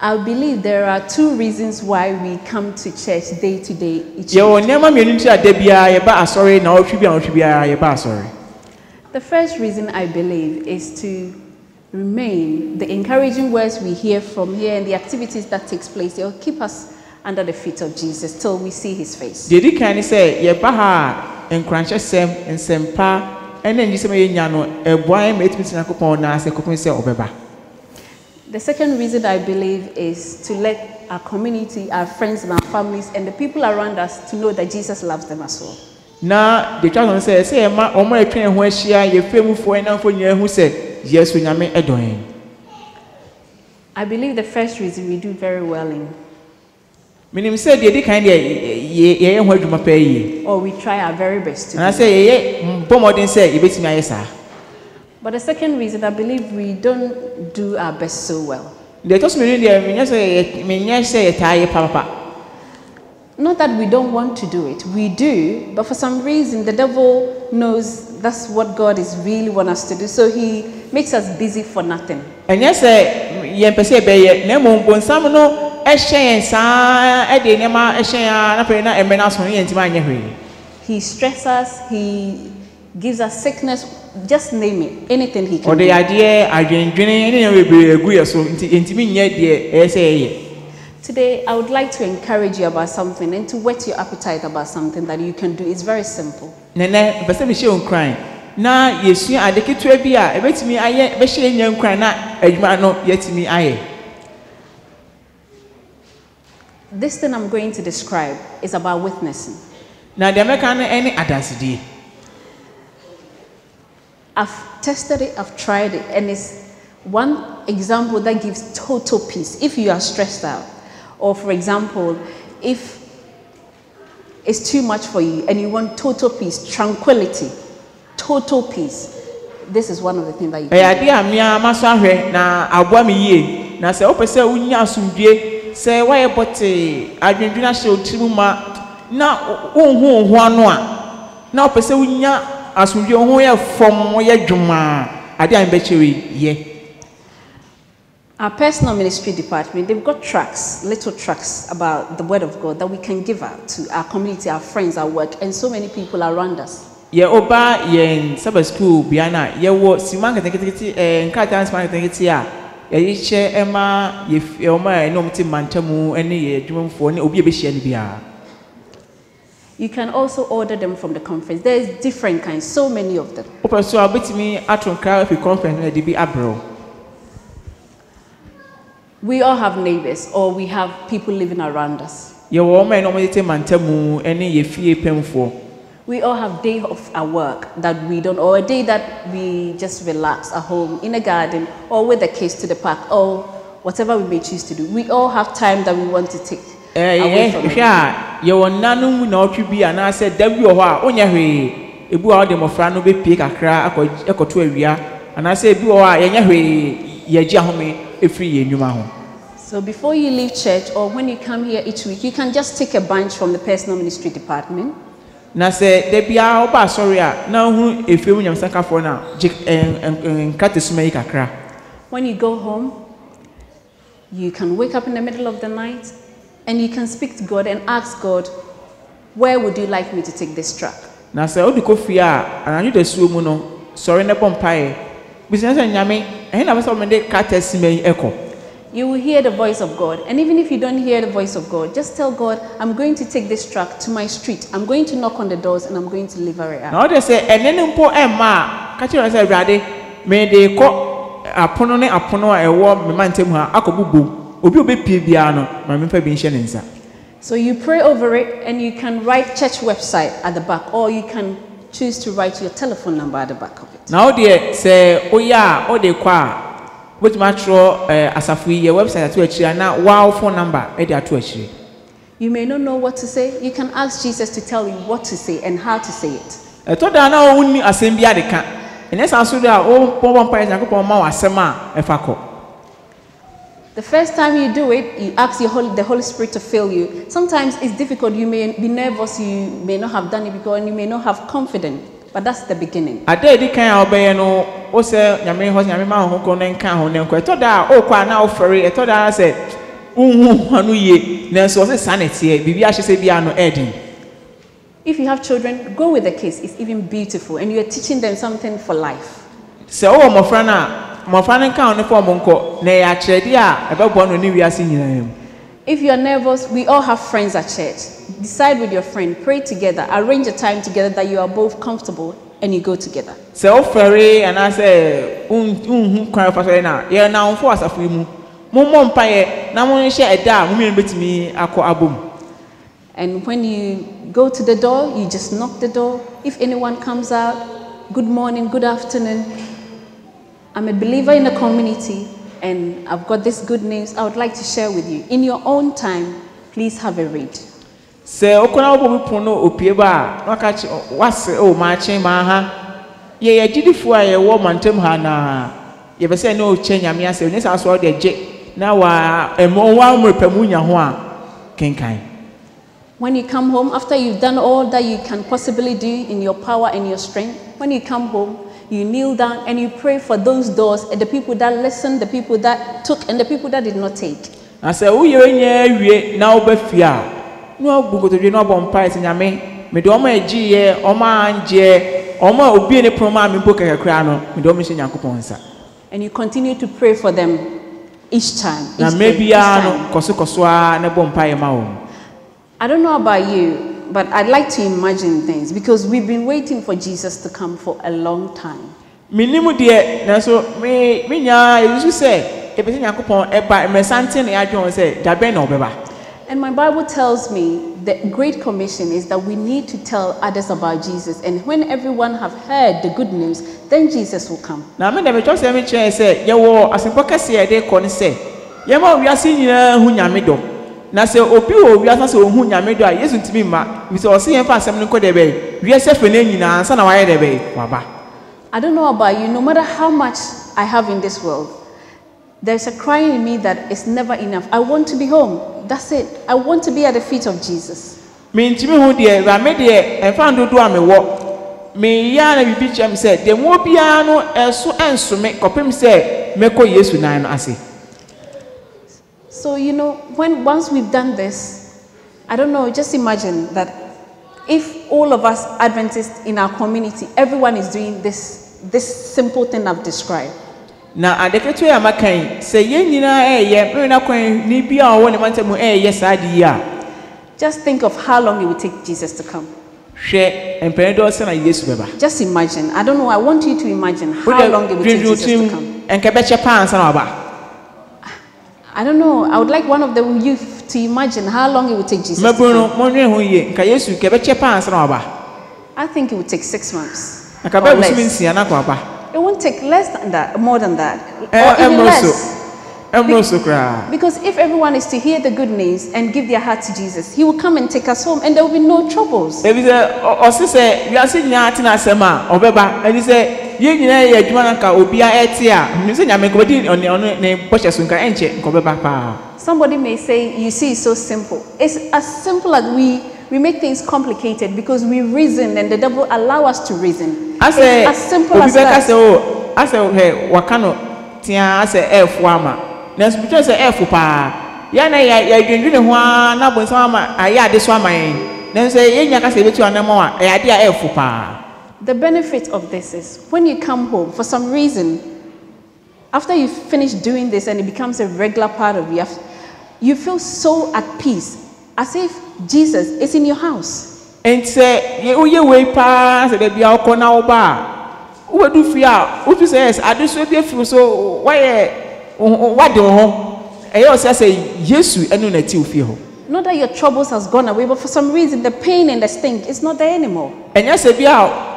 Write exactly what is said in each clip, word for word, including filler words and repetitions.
I believe there are two reasons why we come to church day to day each week. The first reason I believe is to remain the encouraging words we hear from here and the activities that takes place. They'll keep us under the feet of Jesus till we see his face. The second reason I believe is to let our community, our friends and our families and the people around us to know that Jesus loves them as well. Now the children say, say ma omo e twen ho ahia ye femu fo na fo nyia hu say Yesu nyame edon. I believe the first reason we do very well in. Menim say the kind ye ye ho adwuma pa yi. Or we try our very best to. And I say ye bomodin say e betimi ayesa. But the second reason, I believe we don't do our best so well. Not that we don't want to do it. We do, but for some reason, the devil knows that's what God is really want us to do. So he makes us busy for nothing. He stresses us, he gives us sickness. Just name it, anything he can. Or the idea, I Today, I would like to encourage you about something and to whet your appetite about something that you can do. It's very simple. This thing I'm going to describe is about witnessing. Now, the American any audacity. I've tested it, I've tried it, and it's one example that gives total peace if you are stressed out. Or for example, if it's too much for you and you want total peace, tranquility, total peace, this is one of the things that you can do. As we go from our personal ministry department, they've got tracts, little tracts about the word of God that we can give out to our community, our friends, our work, and so many people around us. Yeah, Oba, yeah, Sabbath school, Biana, yeah, what Simon can get it and Katans man can get here. Yeah, Emma, if your man, no, Mantamu, any German phone, Obi Bishia. You can also order them from the conference. There's different kinds, so many of them. We all have neighbors or we have people living around us. We all have days of our work that we don't, or a day that we just relax at home, in a garden, or with the kids to the park, or whatever we may choose to do. We all have time that we want to take. So before you leave church or when you come here each week, you can just take a bunch from the personal ministry department. When you go home, you can wake up in the middle of the night and you can speak to God and ask God, where would you like me to take this track? You will hear the voice of God. And even if you don't hear the voice of God, just tell God, I'm going to take this track to my street. I'm going to knock on the doors and I'm going to deliver it out. So you pray over it and you can write church website at the back, or you can choose to write your telephone number at the back of it. Now they say, oh yeah, oh they qua, which match your website at which and now wow phone number at which. You may not know what to say. You can ask Jesus to tell you what to say and how to say it. I told her now only assembly at the camp. And that's also that oh one pie and go more asema if I call. The first time you do it, you ask your Holy, the Holy Spirit to fill you. Sometimes it's difficult. You may be nervous. You may not have done it before, and you may not have confidence. But that's the beginning. If you have children, go with the kids. It's even beautiful. And you are teaching them something for life. If you are nervous, we all have friends at church. Decide with your friend, pray together, arrange a time together that you are both comfortable and you go together. And when you go to the door, you just knock the door. If anyone comes out, good morning, good afternoon. I'm a believer in the community and I've got this good news I would like to share with you. In your own time, please have a read. When you come home, after you've done all that you can possibly do in your power and your strength, when you come home, you kneel down and you pray for those doors and the people that listened, the people that took, and the people that did not take. And you continue to pray for them each time. Each day, each time. I don't know about you, but I'd like to imagine things because we've been waiting for Jesus to come for a long time. And my Bible tells me the Great Commission is that we need to tell others about Jesus. And when everyone have heard the good news, then Jesus will come. Now, so Opio, we are not so who Yameda isn't to be ma. We saw seeing fast seven code away. We are suffering in our son away the way. I don't know about you, no matter how much I have in this world, there's a crying in me that is never enough. I want to be home. That's it. I want to be at the feet of Jesus. Me, Jimmy, who dear, I made it and found you do a walk. Me, Yana, we beach him said, there won't be no answer and so make up him say, make all yes with nine, I say. So, you know, when once we've done this, I don't know, just imagine that if all of us Adventists in our community, everyone is doing this, this simple thing I've described. Now, I declare to you, I'm okay. Say, you know, eh, you're not going to be our one, eh, yes, I do. Just think of how long it would take Jesus to come. Just imagine. I don't know, I want you to imagine how long it would take Jesus to come. I don't know. I would like one of the youth to imagine how long it would take Jesus. I think it would take six months. Or less. It won't take less than that, more than that. Or even less. Because if everyone is to hear the good news and give their heart to Jesus, he will come and take us home and there will be no troubles. Somebody may say, you see, it's so simple. It's as simple as we, we make things complicated because we reason and the devil allow us to reason. It's as simple as that. The benefit of this is when you come home, for some reason, after you finish doing this and it becomes a regular part of you, you feel so at peace, as if Jesus is in your house. And say, not that your troubles has gone away, but for some reason, the pain and the stink is not there anymore. And yes, if you are.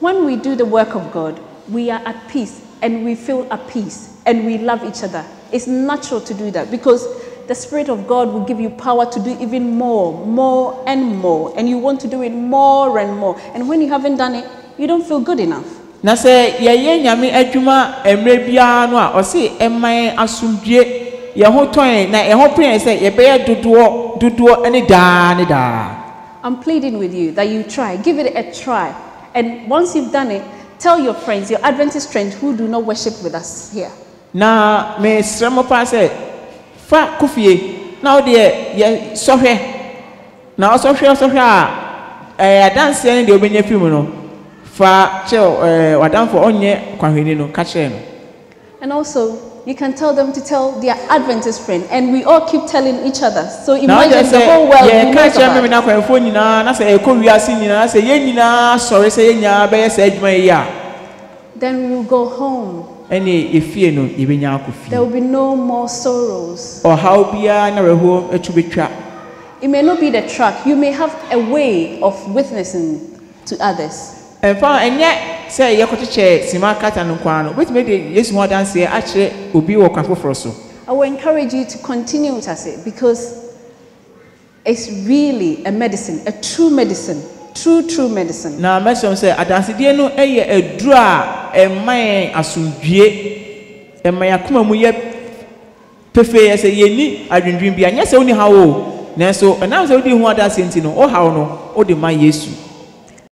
When we do the work of God, we are at peace and we feel at peace and we love each other. It's natural to do that because the Spirit of God will give you power to do even more, more and more. And you want to do it more and more. And when you haven't done it, you don't feel good enough. I'm pleading with you that you try, give it a try. And once you've done it, Tell your friends, your Adventist friends who do not worship with us here. Na me sremo pa se fa kufie na o de ye sohwe na o sohwe o sohwe a eh dance ne de obenya film no fa che eh wadanfo onye kwahweni no ka che no. And also you can tell them to tell their Adventist friend, and we all keep telling each other. So imagine the whole world. Yeah, catch me na kwa phone nyina na say ko wiase nyina say ye nyina sorry say nyina be say adwuma ya. Then we will go home. Any ifie no ibenya akofi. There will be no more sorrows. Or how bia na reho atubetwa. It may not be the track. You may have a way of witnessing to others. And for and yet say Yakotiche, Simakata no Kwano, which made yes more than say actually will be working for us. I will encourage you to continue with us because it's really a medicine, a true medicine, true, true medicine. Now, Messon said, I dance no air a draw a man assume and my Akuma Muye Pefe as a yeni, I didn't dream behind yes only how old. Now, so and I was only one dancing, oh, how no, oh, the my Yesu.